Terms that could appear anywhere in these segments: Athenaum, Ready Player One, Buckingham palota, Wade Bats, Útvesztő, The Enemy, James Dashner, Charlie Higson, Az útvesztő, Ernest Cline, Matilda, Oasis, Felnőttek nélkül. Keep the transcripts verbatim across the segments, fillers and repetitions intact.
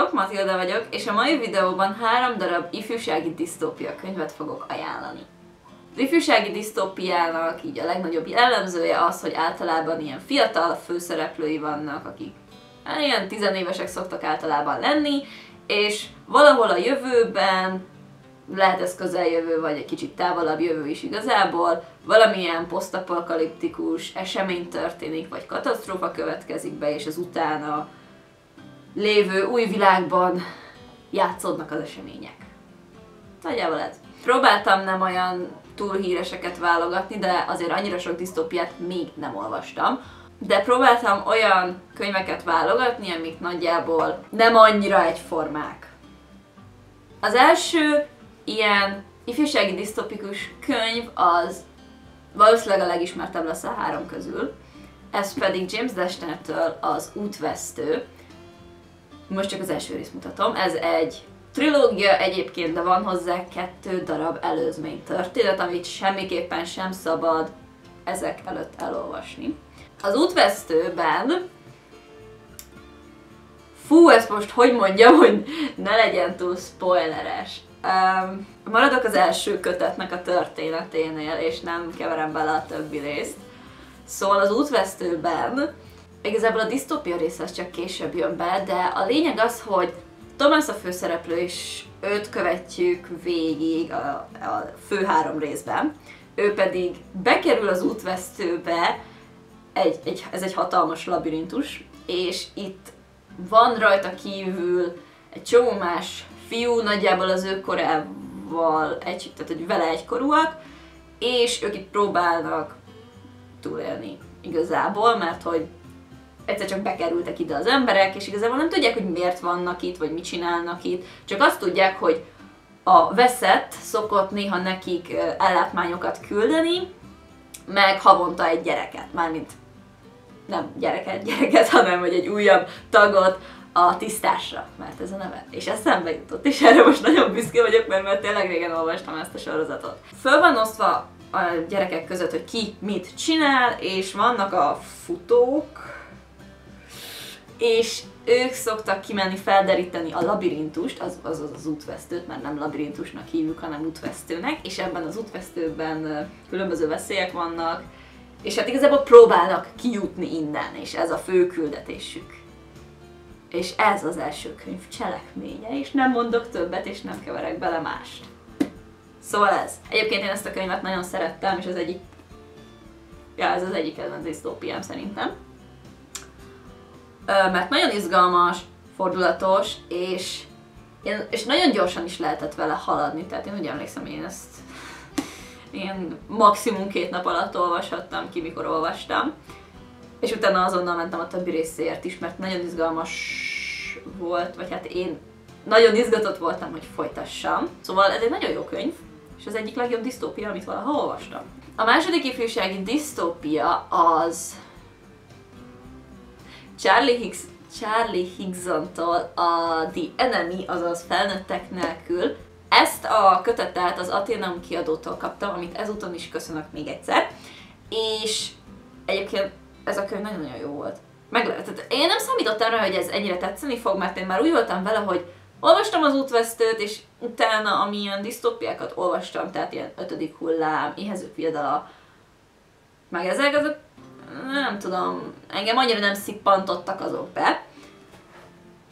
Sziasztok, Matilda vagyok, és a mai videóban három darab ifjúsági disztópia könyvet fogok ajánlani. Az ifjúsági disztópiának így a legnagyobb jellemzője az, hogy általában ilyen fiatal főszereplői vannak, akik ilyen tizenévesek szoktak általában lenni, és valahol a jövőben, lehet ez közeljövő, vagy egy kicsit távolabb jövő is igazából, valamilyen posztapokaliptikus esemény történik, vagy katasztrófa következik be, és az utána lévő új világban játszódnak az események. Nagyjából ez. Próbáltam nem olyan túl híreseket válogatni, de azért annyira sok disztópiát még nem olvastam. De próbáltam olyan könyveket válogatni, amik nagyjából nem annyira egyformák. Az első ilyen ifjúsági disztópikus könyv az valószínűleg a legismertebb lesz a három közül. Ez pedig James Dashner-től az Útvesztő. Most csak az első részt mutatom. Ez egy trilógia egyébként, de van hozzá kettő darab előzmény történet, amit semmiképpen sem szabad ezek előtt elolvasni. Az Útvesztőben... Fú, ezt most hogy mondjam, hogy ne legyen túl spoileres. Um, maradok az első kötetnek a történeténél, és nem keverem bele a többi részt. Szóval az Útvesztőben... Igazából a disztópia része az csak később jön be, de a lényeg az, hogy Thomas a főszereplő, és őt követjük végig a, a fő három részben. Ő pedig bekerül az Útvesztőbe, egy, egy, ez egy hatalmas labirintus, és itt van rajta kívül egy csomó más fiú, nagyjából az ő korával, egy, tehát hogy vele egykorúak, és ők itt próbálnak túlélni igazából, mert hogy egyszer csak bekerültek ide az emberek, és igazából nem tudják, hogy miért vannak itt, vagy mit csinálnak itt, csak azt tudják, hogy a veszett szokott néha nekik ellátmányokat küldeni, meg havonta egy gyereket, mármint nem gyereket, gyereket, hanem hogy egy újabb tagot a tisztásra, mert ez a neve. És eszembe jutott, és erre most nagyon büszke vagyok, mert, mert tényleg régen olvastam ezt a sorozatot. Föl van osztva a gyerekek között, hogy ki mit csinál, és vannak a futók, és ők szoktak kimenni felderíteni a labirintust, azaz az, az, az útvesztőt, mert nem labirintusnak hívjuk, hanem útvesztőnek, és ebben az útvesztőben különböző veszélyek vannak, és hát igazából próbálnak kijutni innen, és ez a fő küldetésük. És ez az első könyv cselekménye, és nem mondok többet, és nem keverek bele mást. Szóval ez. Egyébként én ezt a könyvet nagyon szerettem, és az egyik... Ja, ez az egyik kedvenc disztópiám szerintem. Mert nagyon izgalmas, fordulatos, és, és nagyon gyorsan is lehetett vele haladni, tehát én úgy emlékszem, én ezt én maximum két nap alatt olvashattam ki, mikor olvastam, és utána azonnal mentem a többi részéért is, mert nagyon izgalmas volt, vagy hát én nagyon izgatott voltam, hogy folytassam. Szóval ez egy nagyon jó könyv, és az egyik legjobb disztópia, amit valaha olvastam. A második ifjúsági disztópia az... Charlie Higson, Charlie Higsontól a The Enemy, azaz felnőttek nélkül. Ezt a kötetet az Athenaum kiadótól kaptam, amit ezúton is köszönök még egyszer. És egyébként ez a könyv nagyon-nagyon jó volt. Meg, tehát én nem számítottam rá, hogy ez ennyire tetszeni fog, mert én már úgy voltam vele, hogy olvastam az Útvesztőt, és utána amilyen disztópiákat olvastam, tehát ilyen ötödik hullám, éhező fiadala, meg ezek azok, nem tudom, engem annyira nem szippantottak azok be.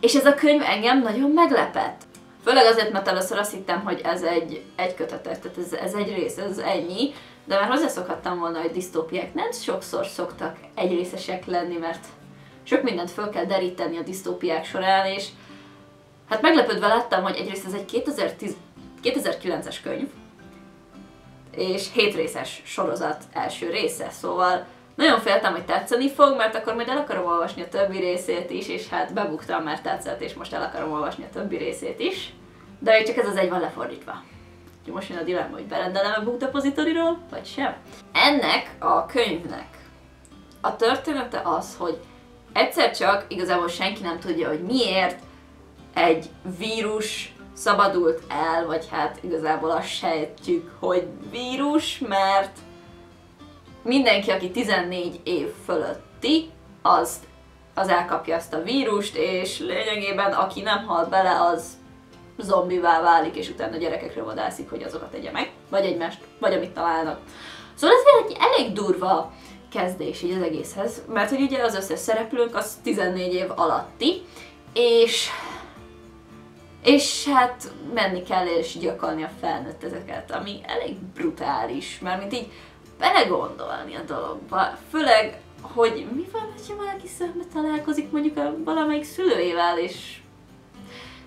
És ez a könyv engem nagyon meglepett. Főleg azért, mert először azt hittem, hogy ez egy, egy kötetet, tehát ez, ez egy rész, ez ennyi, de már hozzászokhattam volna, hogy disztópiák nem sokszor szoktak egyrészesek lenni, mert sok mindent föl kell deríteni a disztópiák során, és hát meglepődve láttam, hogy egyrészt ez egy kétezer-kilences könyv, és hét részes sorozat első része, szóval nagyon féltem, hogy tetszeni fog, mert akkor majd el akarom olvasni a többi részét is, és hát bebuktam, mert tetszett, és most el akarom olvasni a többi részét is. De még csak ez az egy van lefordítva. Úgyhogy most jön a dilemma, hogy berendelem a Book Depository-ról, vagy sem. Ennek a könyvnek a története az, hogy egyszer csak igazából senki nem tudja, hogy miért egy vírus szabadult el, vagy hát igazából azt sejtjük, hogy vírus, mert mindenki, aki tizennégy év fölötti, azt az elkapja ezt a vírust, és lényegében aki nem hal bele, az zombivá válik, és utána gyerekekre vadászik, hogy azokat tegye meg, vagy egymást, vagy amit találnak. Szóval ez egy elég durva kezdés így az egészhez, mert hogy ugye az összes szereplőnk az tizennégy év alatti, és és hát menni kell és gyakorolni a felnőtteket, ami elég brutális, mármint így belegondolni a dologba, főleg, hogy mi van, hogyha valaki szembe találkozik mondjuk a valamelyik szülőjével, és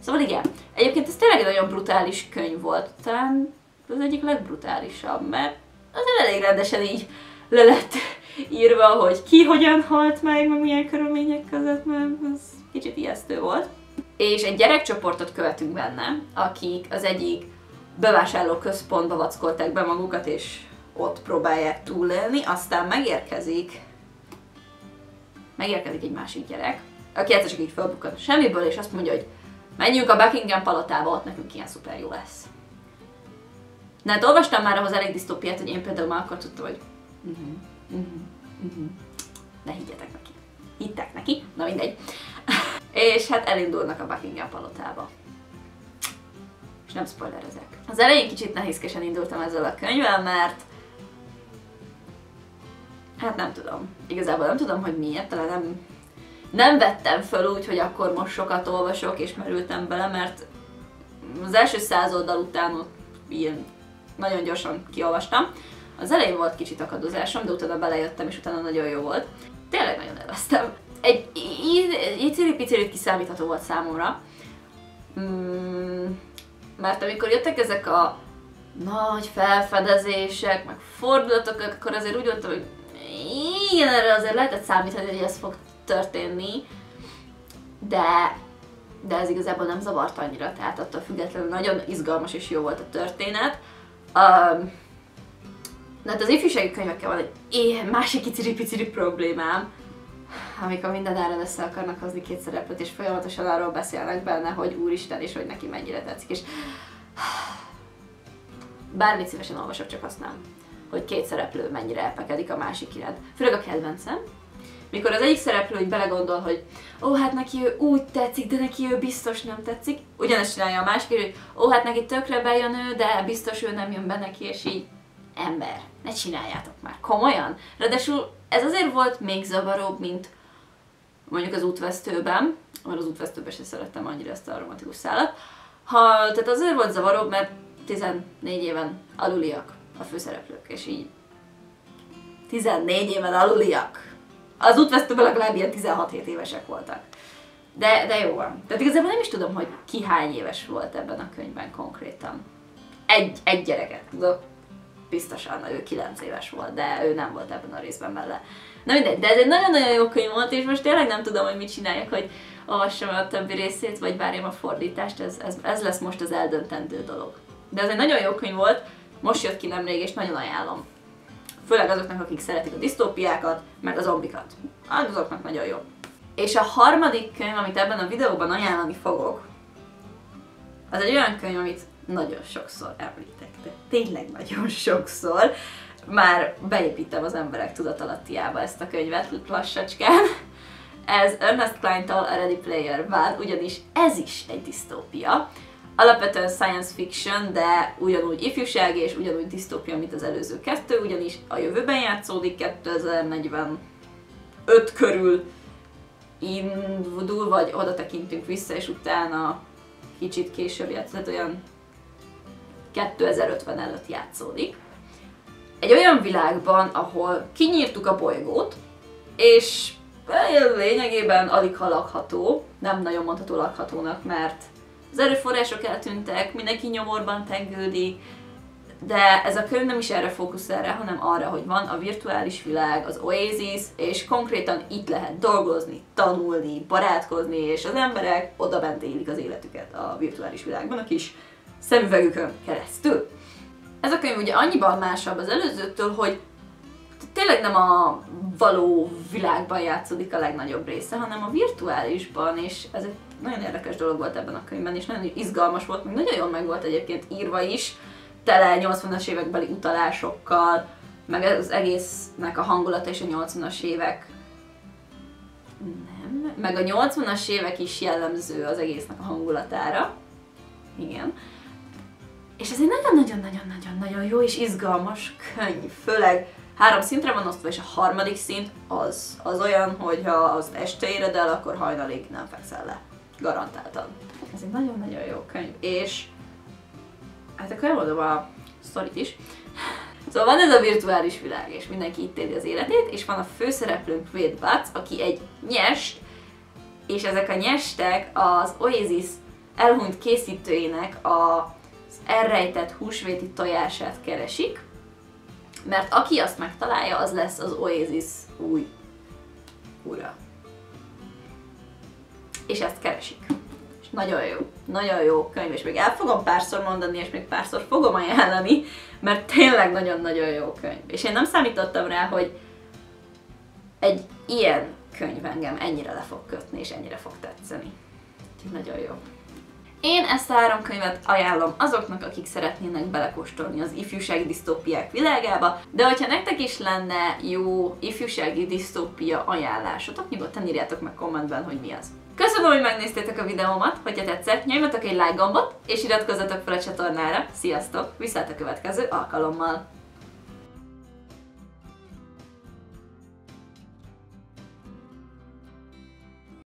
szóval igen, egyébként ez tényleg egy nagyon brutális könyv volt, talán az egyik legbrutálisabb, mert azért elég rendesen így le lett írva, hogy ki hogyan halt meg, meg milyen körülmények között, mert ez kicsit ijesztő volt. És egy gyerekcsoportot követünk benne, akik az egyik bevásárlóközpontba vackolták be magukat, és ott próbálják túlélni, aztán megérkezik megérkezik egy másik gyerek, aki egyszer csak így felbukkan a semmiből, és azt mondja, hogy menjünk a Buckingham palotába, ott nekünk ilyen szuper jó lesz. De hát olvastam már ahhoz elég disztópiát, hogy én például már akkor tudtam, hogy uh-huh, uh-huh, uh-huh. Ne higgyetek neki. Hittek neki? Na mindegy. És hát elindulnak a Buckingham palotába. És nem spoilerezek. Az elején kicsit nehézkesen indultam ezzel a könyvvel, mert hát nem tudom. Igazából nem tudom, hogy miért, talán nem, nem vettem föl úgy, hogy akkor most sokat olvasok, és merültem bele, mert az első száz oldal után ott ilyen nagyon gyorsan kiolvastam. Az elején volt kicsit akadozásom, de utána belejöttem, és utána nagyon jó volt. Tényleg nagyon élveztem. Egy iciri-picirit kiszámítható volt számomra, mm, mert amikor jöttek ezek a nagy felfedezések, meg fordulatok, akkor azért úgy voltam, hogy igen, erre azért lehetett számítani, hogy ez fog történni, de, de ez igazából nem zavart annyira, tehát attól függetlenül nagyon izgalmas és jó volt a történet. Um, de hát az ifjúsági könyvekkel van egy éhen másik iciri-piciri problémám, amikor minden áron össze akarnak hozni két szereplőt, és folyamatosan arról beszélnek benne, hogy úristen, és hogy neki mennyire tetszik, és bármit szívesen olvasok, csak azt nem, hogy két szereplő mennyire elpekedik a másik iránt. Főleg a kedvencem, mikor az egyik szereplő úgy belegondol, hogy ó, hát neki ő úgy tetszik, de neki ő biztos nem tetszik, ugyanis csinálja a másik, hogy ó, hát neki tökre bejön ő, de biztos ő nem jön be neki, és így ember, ne csináljátok már, komolyan! Ráadásul ez azért volt még zavaróbb, mint mondjuk az Útvesztőben, mert az Útvesztőben sem szerettem annyira ezt a romantikus szállat. Ha, tehát azért volt zavaróbb, mert tizennégy éven aluliak a főszereplők, és így tizennégy éven aluliak! Az Útvesztőben legalább ilyen tizenhat-hét évesek voltak. De, de jó van. Tehát igazából nem is tudom, hogy ki hány éves volt ebben a könyvben konkrétan. Egy, egy gyereket tudok. Biztosan, ő kilenc éves volt, de ő nem volt ebben a részben vele. Na mindegy, de ez egy nagyon-nagyon jó könyv volt, és most tényleg nem tudom, hogy mit csináljak, hogy olvassam a többi részét, vagy várjam a fordítást, ez, ez, ez lesz most az eldöntendő dolog. De ez egy nagyon jó könyv volt, most jött ki nemrég, és nagyon ajánlom. Főleg azoknak, akik szeretik a disztópiákat, meg a zombikat. Azoknak nagyon jó. És a harmadik könyv, amit ebben a videóban ajánlani fogok, az egy olyan könyv, amit nagyon sokszor említek, de tényleg nagyon sokszor. Már beépítem az emberek tudatalattiába ezt a könyvet lassacskán. Ez Ernest Cline-tól a Ready Player One, ugyanis ez is egy disztópia. Alapvetően science fiction, de ugyanúgy ifjúsági és ugyanúgy disztópia, mint az előző kettő, ugyanis a jövőben játszódik, kétezer-negyvenöt körül indul, vagy oda tekintünk vissza, és utána kicsit később játszott, olyan kétezer-ötven előtt játszódik. Egy olyan világban, ahol kinyírtuk a bolygót, és lényegében alig ha lakható, nem nagyon mondható lakhatónak, mert az erőforrások eltűntek, mindenki nyomorban tengődik, de ez a könyv nem is erre fókuszál rá, hanem arra, hogy van a virtuális világ, az Oasis, és konkrétan itt lehet dolgozni, tanulni, barátkozni, és az emberek odabent élik az életüket a virtuális világban, a kis szemüvegükön keresztül. Ez a könyv ugye annyiban másabb az előzőtől, hogy tényleg nem a való világban játszódik a legnagyobb része, hanem a virtuálisban, és ez egy nagyon érdekes dolog volt ebben a könyvben, és nagyon izgalmas volt, meg nagyon jól meg volt egyébként írva is, tele nyolcvanas évekbeli utalásokkal, meg az egésznek a hangulata és a nyolcvanas évek... Nem, igen. Meg a nyolcvanas évek is jellemző az egésznek a hangulatára. Igen. És ez egy nagyon-nagyon-nagyon-nagyon jó és izgalmas könyv, főleg három szintre van osztva, és a harmadik szint az, az olyan, hogy ha az este éred el, akkor hajnalig nem fekszel le. Garantáltan. Ez egy nagyon-nagyon jó könyv, és hát akkor elmondom a sztorit is. Szóval van ez a virtuális világ, és mindenki itt éli az életét, és van a főszereplőnk Wade Bats, aki egy nyest, és ezek a nyestek az Oasis elhunyt készítőjének az elrejtett húsvéti tojását keresik, mert aki azt megtalálja, az lesz az Oasis új ura. És ezt keresik. És nagyon jó, nagyon jó könyv, és még el fogom párszor mondani, és még párszor fogom ajánlani, mert tényleg nagyon-nagyon jó könyv. És én nem számítottam rá, hogy egy ilyen könyv engem ennyire le fog kötni, és ennyire fog tetszeni. Úgyhogy nagyon jó. Én ezt a három könyvet ajánlom azoknak, akik szeretnének belekóstolni az ifjúsági disztópiák világába, de hogyha nektek is lenne jó ifjúsági disztópia ajánlásotok, nyugodtan írjátok meg kommentben, hogy mi az. Köszönöm, hogy megnéztétek a videómat, hogyha tetszett, nyomjatok egy like gombot, és iratkozzatok fel a csatornára. Sziasztok! Viszlát a következő alkalommal!